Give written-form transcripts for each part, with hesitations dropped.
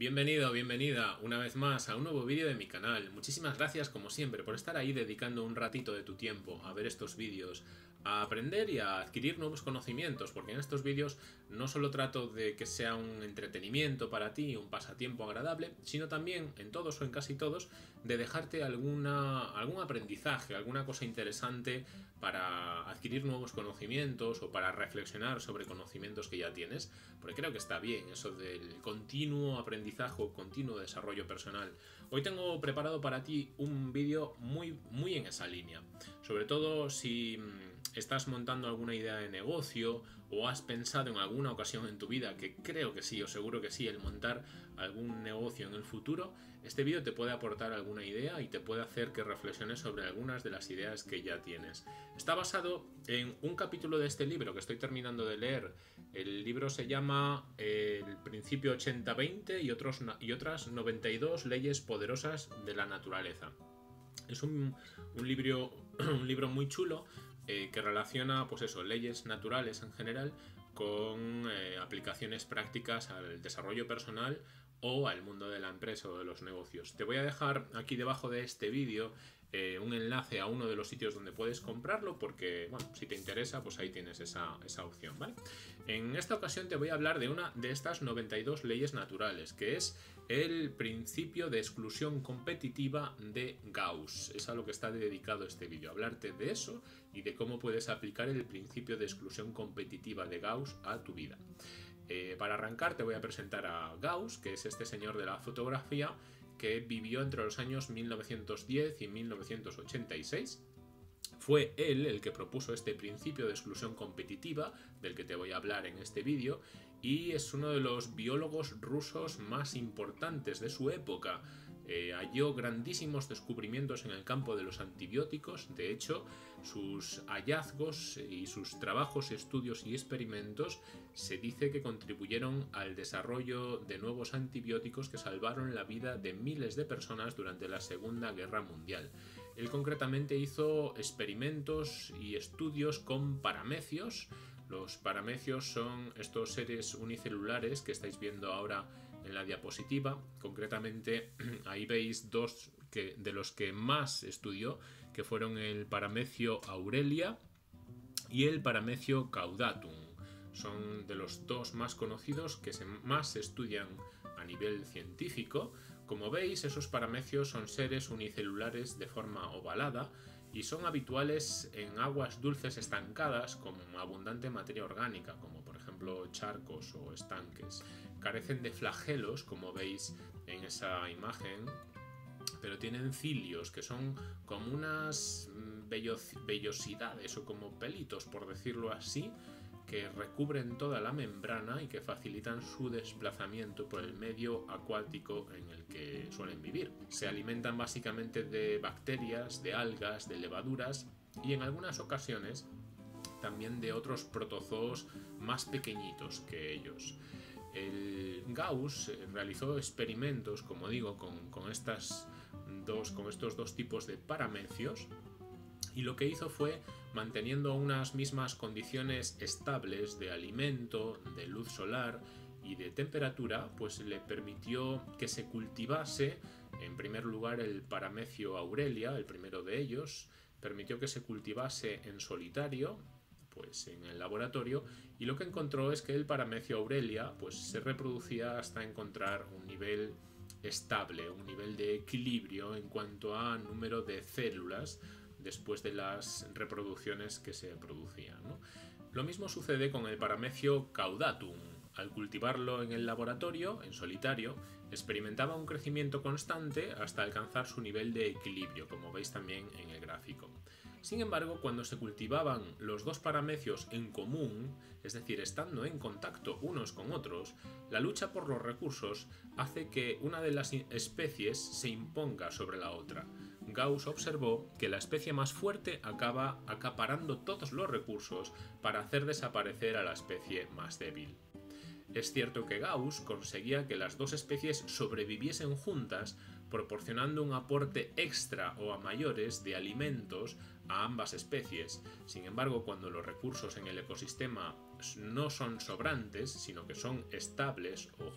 Bienvenido, bienvenida una vez más a un nuevo vídeo de mi canal. Muchísimas gracias como siempre por estar ahí dedicando un ratito de tu tiempo a ver estos vídeos, a aprender y a adquirir nuevos conocimientos, porque en estos vídeos no solo trato de que sea un entretenimiento para ti, un pasatiempo agradable, sino también en todos o en casi todos de dejarte algún aprendizaje, alguna cosa interesante para adquirir nuevos conocimientos o para reflexionar sobre conocimientos que ya tienes, porque creo que está bien eso del continuo aprendizaje o continuo desarrollo personal. Hoy tengo preparado para ti un vídeo muy en esa línea, sobre todo si estás montando alguna idea de negocio o has pensado en alguna ocasión en tu vida, que creo que sí o seguro que sí, el montar algún negocio en el futuro. Este vídeo te puede aportar alguna idea y te puede hacer que reflexiones sobre algunas de las ideas que ya tienes. Está basado en un capítulo de este libro que estoy terminando de leer. El libro se llama El principio 80-20 y otras 92 leyes poderosas de la naturaleza. Es un libro muy chulo que relaciona, pues eso, leyes naturales en general con aplicaciones prácticas al desarrollo personal o al mundo de la empresa o de los negocios. Te voy a dejar aquí debajo de este vídeo un enlace a uno de los sitios donde puedes comprarlo, porque bueno, si te interesa, pues ahí tienes esa opción, ¿vale? En esta ocasión te voy a hablar de una de estas 92 leyes naturales, que es el principio de exclusión competitiva de Gause. Es a lo que está dedicado este vídeo, hablarte de eso y de cómo puedes aplicar el principio de exclusión competitiva de Gause a tu vida. Para arrancar te voy a presentar a Gause, que es este señor de la fotografía que vivió entre los años 1910 y 1986. Fue él el que propuso este principio de exclusión competitiva, del que te voy a hablar en este vídeo, y es uno de los biólogos rusos más importantes de su época. Halló grandísimos descubrimientos en el campo de los antibióticos. De hecho, sus hallazgos y sus trabajos, estudios y experimentos se dice que contribuyeron al desarrollo de nuevos antibióticos que salvaron la vida de miles de personas durante la Segunda Guerra Mundial. Él concretamente hizo experimentos y estudios con paramecios. Los paramecios son estos seres unicelulares que estáis viendo ahora en la diapositiva. Concretamente ahí veis dos de los que más estudió, que fueron el paramecio Aurelia y el paramecio Caudatum. Son de los dos más conocidos que más se estudian a nivel científico. Como veis, esos paramecios son seres unicelulares de forma ovalada y son habituales en aguas dulces estancadas con abundante materia orgánica, como por ejemplo charcos o estanques. Carecen de flagelos, como veis en esa imagen, pero tienen cilios, que son como unas vellosidades o como pelitos, por decirlo así, que recubren toda la membrana y que facilitan su desplazamiento por el medio acuático en el que suelen vivir. Se alimentan básicamente de bacterias, de algas, de levaduras y en algunas ocasiones también de otros protozoos más pequeñitos que ellos. El Gause realizó experimentos, como digo, con estos dos tipos de paramecios, y lo que hizo fue, manteniendo unas mismas condiciones estables de alimento, de luz solar y de temperatura, pues le permitió que se cultivase, en primer lugar el paramecio Aurelia, el primero de ellos, permitió que se cultivase en solitario, pues en el laboratorio, y lo que encontró es que el paramecio Aurelia pues se reproducía hasta encontrar un nivel estable, un nivel de equilibrio en cuanto a número de células después de las reproducciones que se producían, ¿no? Lo mismo sucede con el paramecio Caudatum. Al cultivarlo en el laboratorio, en solitario, experimentaba un crecimiento constante hasta alcanzar su nivel de equilibrio, como veis también en el gráfico. Sin embargo, cuando se cultivaban los dos paramecios en común, es decir, estando en contacto unos con otros, la lucha por los recursos hace que una de las especies se imponga sobre la otra. Gause observó que la especie más fuerte acaba acaparando todos los recursos para hacer desaparecer a la especie más débil. Es cierto que Gause conseguía que las dos especies sobreviviesen juntas, proporcionando un aporte extra o a mayores de alimentos a ambas especies. Sin embargo, cuando los recursos en el ecosistema no son sobrantes, sino que son estables o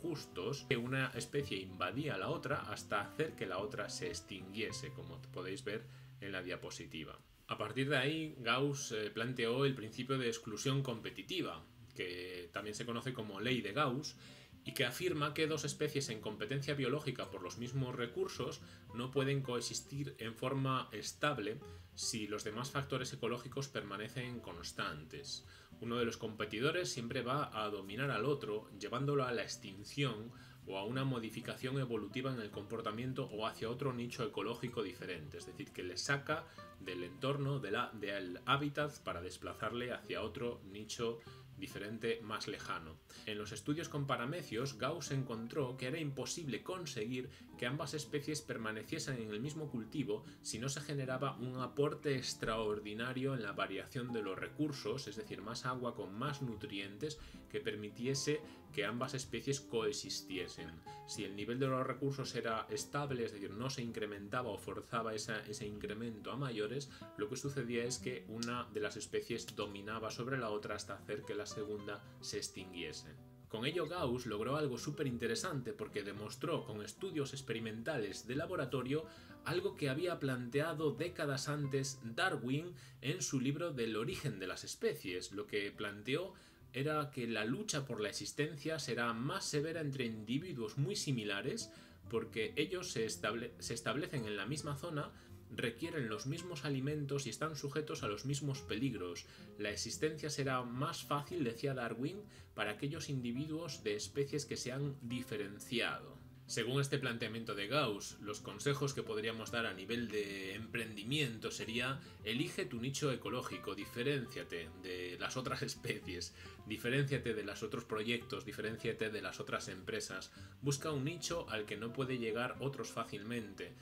justos, que una especie invadía a la otra hasta hacer que la otra se extinguiese, como podéis ver en la diapositiva. A partir de ahí, Gause planteó el principio de exclusión competitiva, que también se conoce como ley de Gause, y que afirma que dos especies en competencia biológica por los mismos recursos no pueden coexistir en forma estable si los demás factores ecológicos permanecen constantes. Uno de los competidores siempre va a dominar al otro, llevándolo a la extinción o a una modificación evolutiva en el comportamiento o hacia otro nicho ecológico diferente, es decir, que le saca del entorno, del hábitat, para desplazarle hacia otro nicho diferente más lejano. En los estudios con paramecios, Gause encontró que era imposible conseguir que ambas especies permaneciesen en el mismo cultivo si no se generaba un aporte extraordinario en la variación de los recursos, es decir, más agua con más nutrientes que permitiese que ambas especies coexistiesen. Si el nivel de los recursos era estable, es decir, no se incrementaba o forzaba ese incremento a mayores, lo que sucedía es que una de las especies dominaba sobre la otra hasta hacer que la segunda se extinguiese. Con ello, Gause logró algo súper interesante porque demostró con estudios experimentales de laboratorio algo que había planteado décadas antes Darwin en su libro del origen de las especies. Lo que planteó era que la lucha por la existencia será más severa entre individuos muy similares porque ellos se establecen en la misma zona, requieren los mismos alimentos y están sujetos a los mismos peligros. La existencia será más fácil, decía Darwin, para aquellos individuos de especies que se han diferenciado. Según este planteamiento de Gause, los consejos que podríamos dar a nivel de emprendimiento sería: elige tu nicho ecológico, diferénciate de las otras especies, diferénciate de los otros proyectos, diferénciate de las otras empresas, busca un nicho al que no puede llegar otros fácilmente.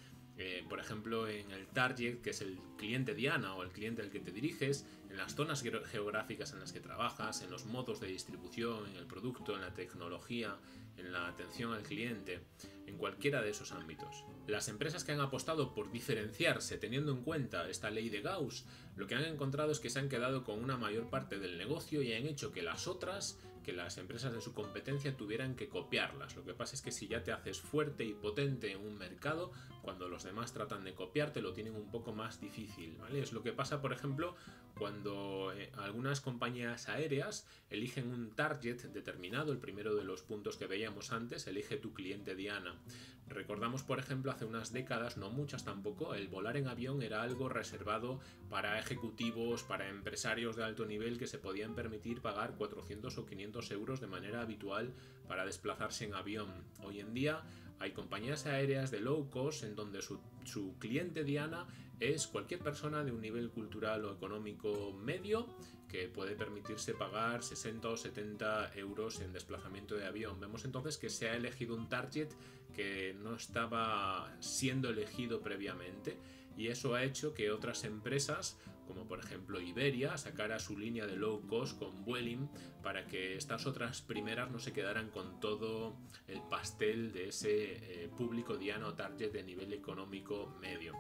Por ejemplo, en el target, que es el cliente diana o el cliente al que te diriges, en las zonas geográficas en las que trabajas, en los modos de distribución, en el producto, en la tecnología, en la atención al cliente, en cualquiera de esos ámbitos. Las empresas que han apostado por diferenciarse teniendo en cuenta esta ley de Gause, lo que han encontrado es que se han quedado con una mayor parte del negocio y han hecho que las empresas de su competencia tuvieran que copiarlas. Lo que pasa es que si ya te haces fuerte y potente en un mercado, cuando los demás tratan de copiarte lo tienen un poco más difícil, ¿vale? Es lo que pasa, por ejemplo, cuando algunas compañías aéreas eligen un target determinado, el primero de los puntos que veíamos antes, elige tu cliente diana. Recordamos, por ejemplo, hace unas décadas, no muchas tampoco, el volar en avión era algo reservado para ejecutivos, para empresarios de alto nivel que se podían permitir pagar 400 o 500 euros de manera habitual para desplazarse en avión. Hoy en día hay compañías aéreas de low cost en donde su cliente diana es cualquier persona de un nivel cultural o económico medio que puede permitirse pagar 60 o 70 euros en desplazamiento de avión. Vemos entonces que se ha elegido un target que no estaba siendo elegido previamente y eso ha hecho que otras empresas, como por ejemplo Iberia, sacara su línea de low cost con Vueling para que estas otras primeras no se quedaran con todo el pastel de ese público diana o target de nivel económico medio.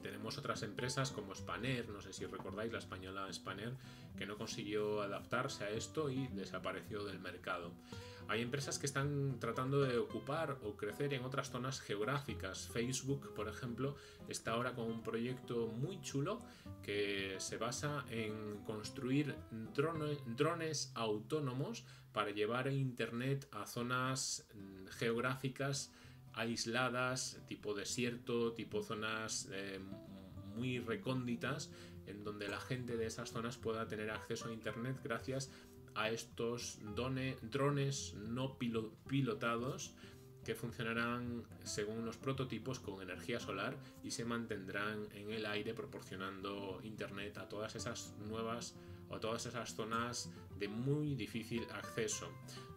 Tenemos otras empresas como Spanair, no sé si recordáis la española Spanair, que no consiguió adaptarse a esto y desapareció del mercado. Hay empresas que están tratando de ocupar o crecer en otras zonas geográficas. Facebook, por ejemplo, está ahora con un proyecto muy chulo que se basa en construir drones autónomos para llevar internet a zonas geográficas aisladas, tipo desierto, tipo zonas muy recónditas, en donde la gente de esas zonas pueda tener acceso a internet gracias a estos drones no pilotados que funcionarán según los prototipos con energía solar y se mantendrán en el aire proporcionando internet a todas esas zonas de muy difícil acceso.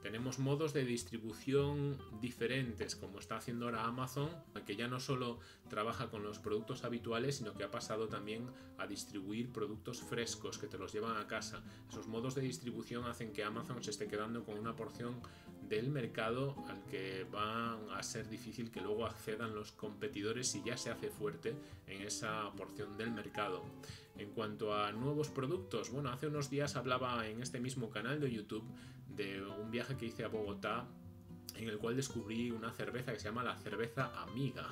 tenemos modos de distribución diferentes, como está haciendo ahora Amazon, que ya no solo trabaja con los productos habituales, sino que ha pasado también a distribuir productos frescos que te los llevan a casa. Esos modos de distribución hacen que Amazon se esté quedando con una porción del mercado al que va a ser difícil que luego accedan los competidores si ya se hace fuerte en esa porción del mercado. En cuanto a nuevos productos, bueno, hace unos días hablaba en este mismo canal de YouTube de un viaje que hice a Bogotá, en el cual descubrí una cerveza que se llama la cerveza amiga,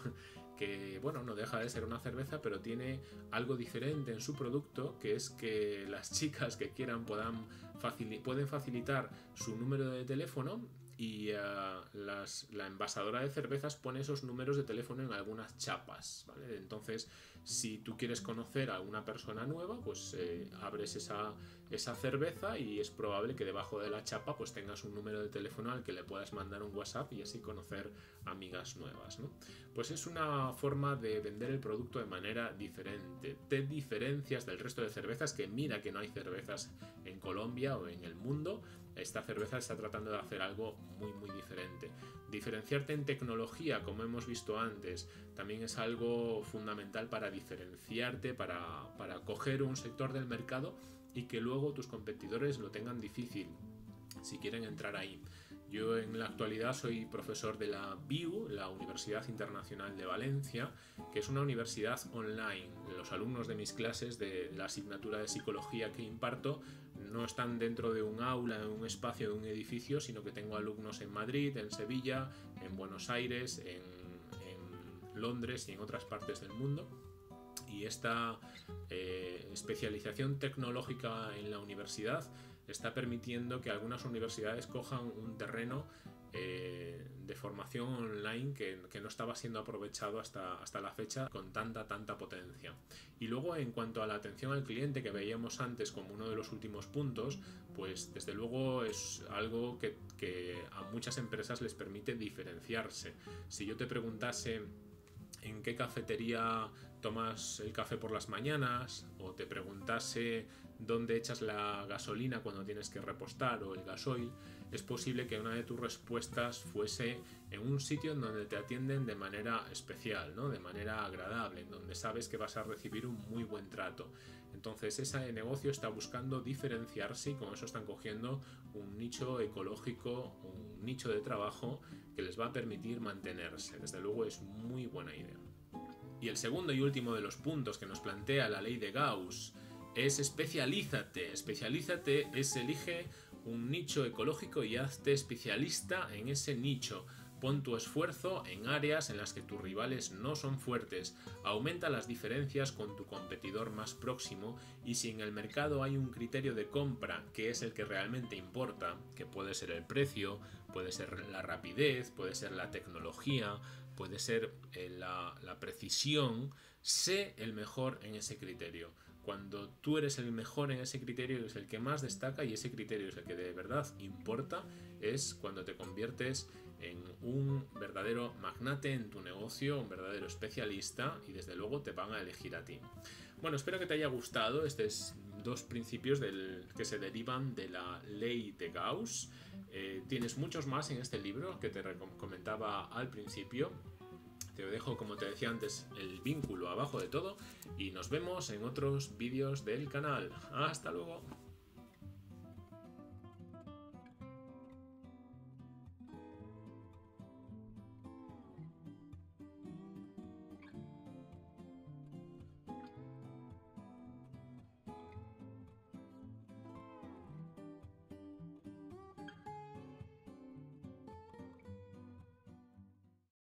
que bueno, no deja de ser una cerveza, pero tiene algo diferente en su producto, que es que las chicas que quieran pueden facilitar su número de teléfono y la envasadora de cervezas pone esos números de teléfono en algunas chapas, ¿vale? Entonces, si tú quieres conocer a una persona nueva, pues abres esa cerveza y es probable que debajo de la chapa pues tengas un número de teléfono al que le puedas mandar un WhatsApp y así conocer amigas nuevas, ¿no? Pues es una forma de vender el producto de manera diferente. Te diferencias del resto de cervezas, que mira que no hay cervezas en Colombia o en el mundo. Esta cerveza está tratando de hacer algo muy muy diferente. Diferenciarte en tecnología, como hemos visto antes, también es algo fundamental para diferenciarte, para coger un sector del mercado y que luego tus competidores lo tengan difícil si quieren entrar ahí. Yo en la actualidad soy profesor de la VIU, la Universidad Internacional de Valencia, que es una universidad online. Los alumnos de mis clases de la asignatura de psicología que imparto no están dentro de un aula, en un espacio, de un edificio, sino que tengo alumnos en Madrid, en Sevilla, en Buenos Aires, en Londres y en otras partes del mundo. Y esta especialización tecnológica en la universidad está permitiendo que algunas universidades cojan un terreno de formación online que no estaba siendo aprovechado hasta la fecha con tanta potencia. Y luego, en cuanto a la atención al cliente, que veíamos antes como uno de los últimos puntos, pues desde luego es algo que a muchas empresas les permite diferenciarse. Si yo te preguntase en qué cafetería tomas el café por las mañanas, o te preguntase dónde echas la gasolina cuando tienes que repostar, o el gasoil, es posible que una de tus respuestas fuese en un sitio en donde te atienden de manera especial, ¿no? De manera agradable, en donde sabes que vas a recibir un muy buen trato. Entonces ese negocio está buscando diferenciarse y con eso están cogiendo un nicho ecológico, un nicho de trabajo que les va a permitir mantenerse. Desde luego es muy buena idea. Y el segundo y último de los puntos que nos plantea la ley de Gause es especialízate. Especialízate es elige un nicho ecológico y hazte especialista en ese nicho. Pon tu esfuerzo en áreas en las que tus rivales no son fuertes, aumenta las diferencias con tu competidor más próximo, y si en el mercado hay un criterio de compra que es el que realmente importa, que puede ser el precio, puede ser la rapidez, puede ser la tecnología, puede ser la precisión, sé el mejor en ese criterio. Cuando tú eres el mejor en ese criterio, eres el que más destaca, y ese criterio es el que de verdad importa, es cuando te conviertes en un verdadero magnate en tu negocio, un verdadero especialista, y desde luego te van a elegir a ti. Bueno, espero que te haya gustado estos dos principios que se derivan de la ley de Gause. Tienes muchos más en este libro que te comentaba al principio. Te dejo, como te decía antes, el vínculo abajo de todo y nos vemos en otros vídeos del canal. ¡Hasta luego!